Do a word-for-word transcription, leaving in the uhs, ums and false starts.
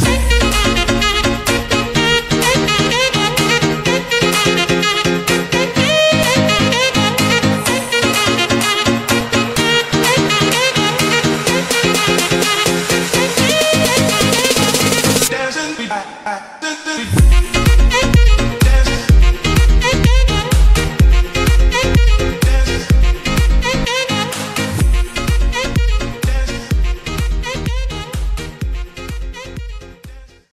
I